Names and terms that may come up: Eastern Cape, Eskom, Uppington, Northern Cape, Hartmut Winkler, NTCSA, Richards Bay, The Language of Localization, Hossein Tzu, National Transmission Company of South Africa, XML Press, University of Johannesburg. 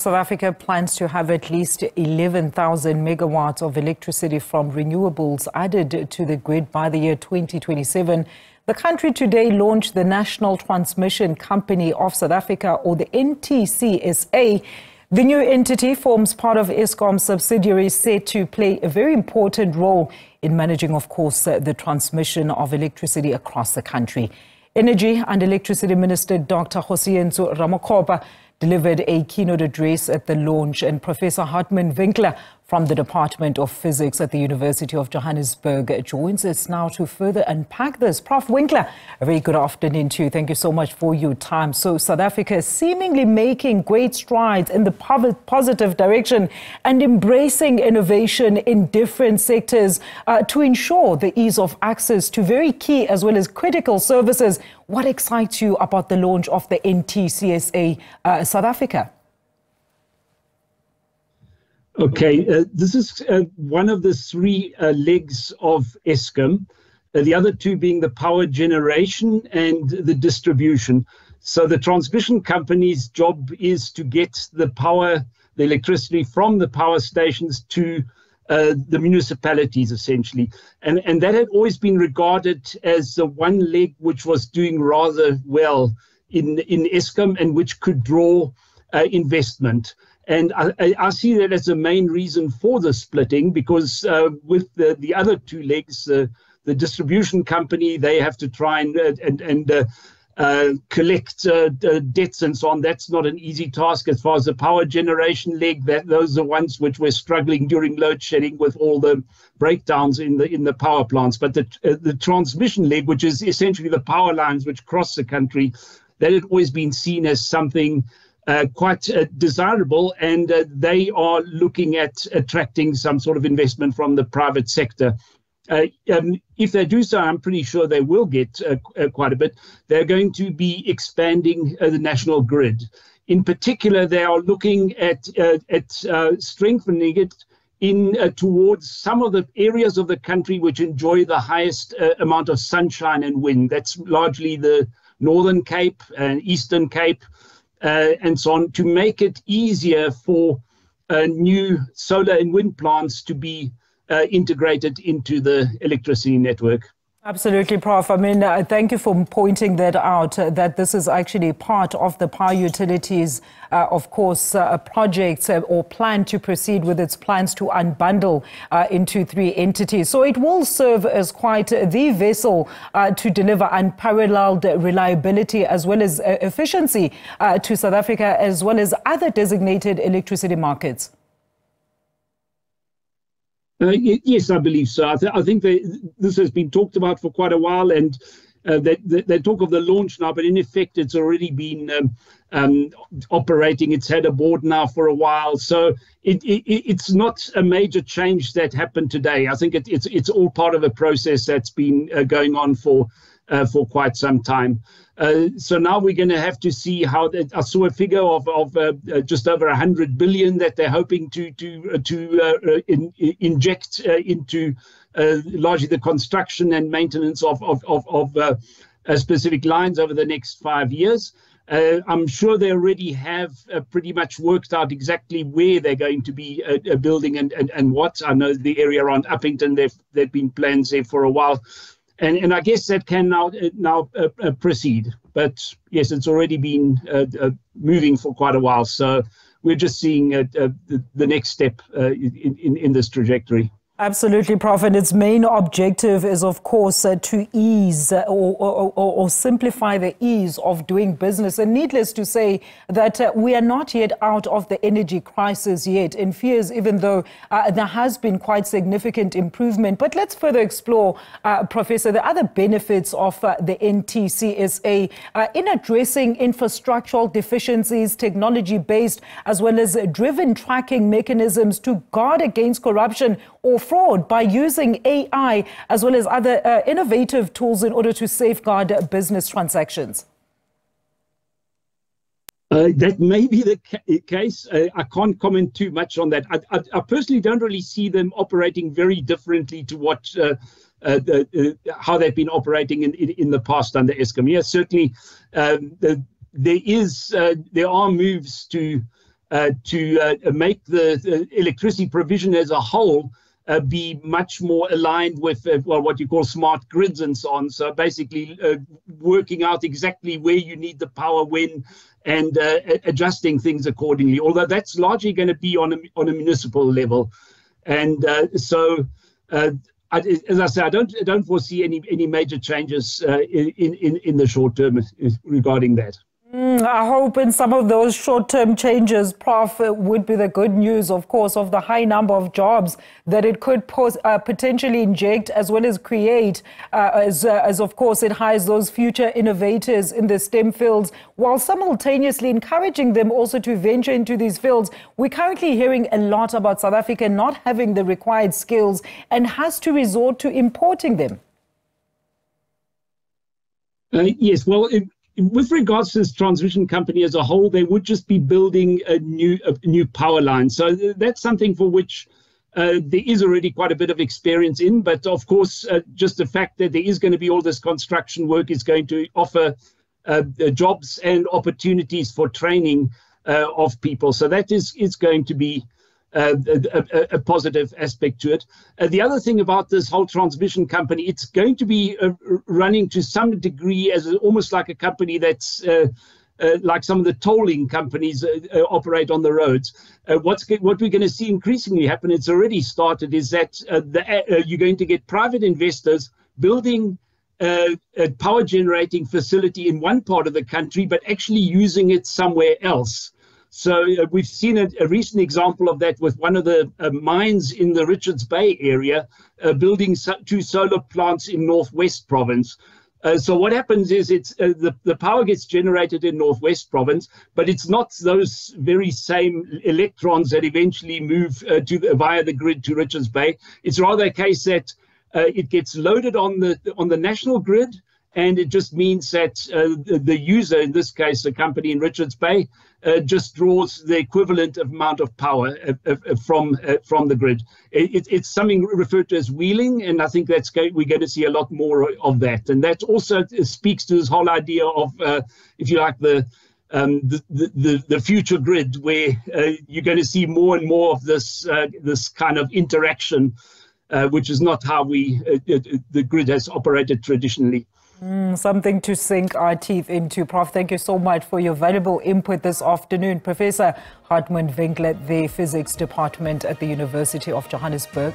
South Africa plans to have at least 11,000 megawatts of electricity from renewables added to the grid by the year 2027. The country today launched the National Transmission Company of South Africa, or the NTCSA. The new entity forms part of Eskom's subsidiary, set to play a very important role in managing, of course, the transmission of electricity across the country. Energy and Electricity Minister Dr. Hossein Tzu delivered a keynote address at the launch, and Professor Hartmut Winkler from the Department of Physics at the University of Johannesburg joins us now to further unpack this. Prof. Winkler, a very good afternoon to you. Thank you so much for your time. So South Africa is seemingly making great strides in the positive direction and embracing innovation in different sectors to ensure the ease of access to very key as well as critical services. What excites you about the launch of the NTCSA South Africa? Okay, this is one of the three legs of Eskom, the other two being the power generation and the distribution. So the transmission company's job is to get the power, the electricity from the power stations to the municipalities, essentially. And that had always been regarded as the one leg which was doing rather well in Eskom and which could draw investment. And I see that as the main reason for the splitting, because with the other two legs, the distribution company, they have to try and collect debts and so on. That's not an easy task. As far as the power generation leg, those are the ones which were struggling during load shedding with all the breakdowns in the power plants. But the transmission leg, which is essentially the power lines which cross the country, that had always been seen as something quite desirable, and they are looking at attracting some sort of investment from the private sector. If they do so, I'm pretty sure they will get quite a bit. They're going to be expanding the national grid. In particular, they are looking at strengthening it towards some of the areas of the country which enjoy the highest amount of sunshine and wind. That's largely the Northern Cape and Eastern Cape, and so on, to make it easier for new solar and wind plants to be integrated into the electricity network. Absolutely, Prof. I mean, thank you for pointing that out, that this is actually part of the power utilities, of course, projects or plan to proceed with its plans to unbundle into three entities. So it will serve as quite the vessel to deliver unparalleled reliability as well as efficiency to South Africa, as well as other designated electricity markets. Yes, I believe so. I think this has been talked about for quite a while, and they talk of the launch now, but in effect it's already been operating. It's had a board now for a while, so it's not a major change that happened today. I think it's all part of a process that's been going on for quite some time. So now we're going to have to see how. I saw a figure of just over 100 billion that they're hoping to inject into largely the construction and maintenance of specific lines over the next 5 years. I'm sure they already have pretty much worked out exactly where they're going to be building and what. I know the area around Uppington, there've been plans there for a while. And I guess that can now proceed. But yes, it's already been moving for quite a while. So we're just seeing the next step in this trajectory. Absolutely, Prof. And its main objective is, of course, to ease or simplify the ease of doing business. And needless to say that we are not yet out of the energy crisis yet. In fears, even though there has been quite significant improvement. But let's further explore, Professor, the other benefits of the NTCSA in addressing infrastructural deficiencies, technology-based, as well as driven tracking mechanisms to guard against corruption or fraud by using AI as well as other innovative tools in order to safeguard business transactions? That may be the case. I can't comment too much on that. I personally don't really see them operating very differently to what how they've been operating in the past under Eskom. Yes, certainly there are moves to to make the electricity provision as a whole be much more aligned with well, what you call smart grids and so on. So basically working out exactly where you need the power when and adjusting things accordingly, although that's largely going to be on a municipal level. And as I say, I don't foresee any major changes in the short term regarding that. I hope in some of those short-term changes, Prof, would be the good news, of course, of the high number of jobs that it could potentially inject as well as create, as of course it hires those future innovators in the STEM fields, while simultaneously encouraging them also to venture into these fields. We're currently hearing a lot about South Africa not having the required skills and has to resort to importing them. Yes, well... With regards to this transmission company as a whole, they would just be building a new power line. So that's something for which there is already quite a bit of experience in. But of course, just the fact that there is going to be all this construction work is going to offer jobs and opportunities for training of people. So that is going to be a positive aspect to it. The other thing about this whole transmission company, it's going to be running to some degree as almost like a company that's like some of the tolling companies operate on the roads. What we're going to see increasingly happen, it's already started, is that you're going to get private investors building a power generating facility in one part of the country, but actually using it somewhere else. So we've seen a recent example of that with one of the mines in the Richards Bay area, building two solar plants in Northwest Province. So what happens is it's the power gets generated in Northwest Province, but it's not those very same electrons that eventually move via the grid to Richards Bay. It's rather a case that it gets loaded on the national grid, and it just means that the user, in this case, the company in Richards Bay, just draws the equivalent amount of power from the grid. It's something referred to as wheeling, and I think that's we're going to see a lot more of that. And that also speaks to this whole idea of, if you like, the future grid, where you're going to see more and more of this this kind of interaction, which is not how the grid has operated traditionally. Something to sink our teeth into, Prof. Thank you so much for your valuable input this afternoon. Professor Hartmut Winkler, the Physics Department at the University of Johannesburg.